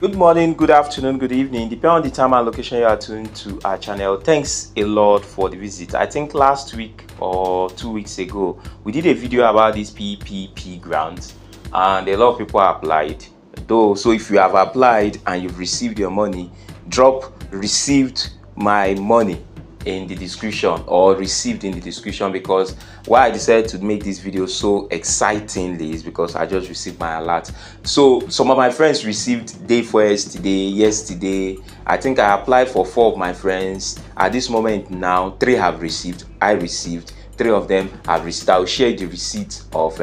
Good morning, good afternoon, good evening, depending on the time and location you are tuned to our channel. Thanks a lot for the visit. I think last week or 2 weeks ago, we did a video about this PPP grant and a lot of people applied. Though, so if you have applied and you've received your money, drop "received my money" in the description or "received" in the description, because why I decided to make this video so excitingly is because I just received my alert. So some of my friends received day first today, yesterday. I think I applied for 4 of my friends. At this moment now, 3 have received. I received. 3 of them have received. I'll share the receipt of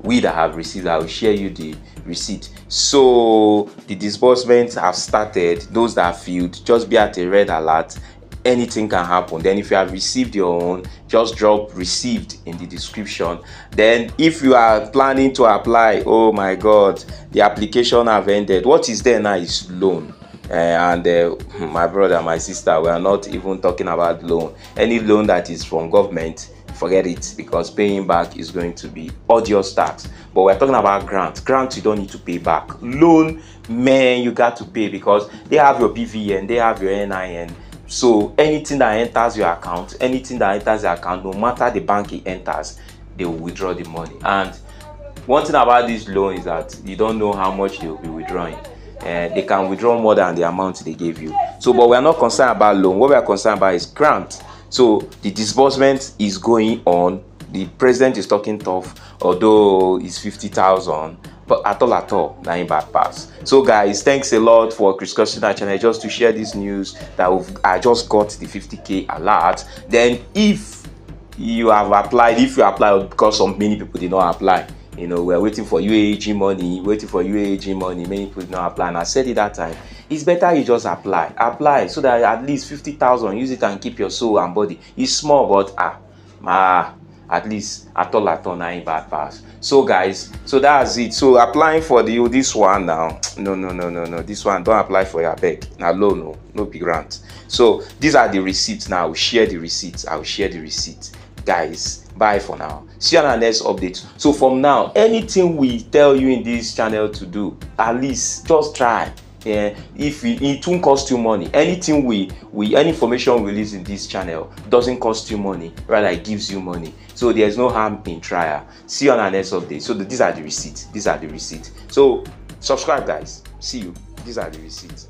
we that have received. I'll share you the receipt. So the disbursements have started. Those that have filled, just be at a red alert. Anything can happen. Then if you have received your own, just drop "received" in the description. Then if you are planning to apply, oh my god, the application have ended. What is there now is loan. My brother, my sister, we are not even talking about loan. Any loan that is from government, forget it, because paying back is going to be odious tax. But we're talking about grant. Grant, you don't need to pay back. Loan, man, you got to pay, because they have your BVN, they have your NIN. So anything that enters your account, no matter the bank it enters, they will withdraw the money. And one thing about this loan is that you don't know how much they will be withdrawing. They can withdraw more than the amount they gave you. So, but we are not concerned about loan. What we are concerned about is grant. So the disbursement is going on. The president is talking tough, although it's 50,000. But at all, nothing bad pass. So guys, thanks a lot for discussing our channel just to share this news that I just got the 50k alert. Then if you have applied, because many people did not apply. You know, we're waiting for UAG money, many people did not apply. And I said it that time, it's better you just apply. Apply so that at least 50,000, use it and keep your soul and body. It's small, but at least at all, nothing bad pass. So guys, so that's it. So applying for this one now, no, this one don't apply for your bag. Now loan, no big grant. So these are the receipts. Now I'll share the receipts. Guys, bye for now. See you on our next update. So from now, anything we tell you in this channel to do, at least just try. If it won't cost you money, anything any information we release in this channel doesn't cost you money, rather it gives you money. So there's no harm in trial. See you on our next update. So these are the receipts. So subscribe, guys. See you. These are the receipts.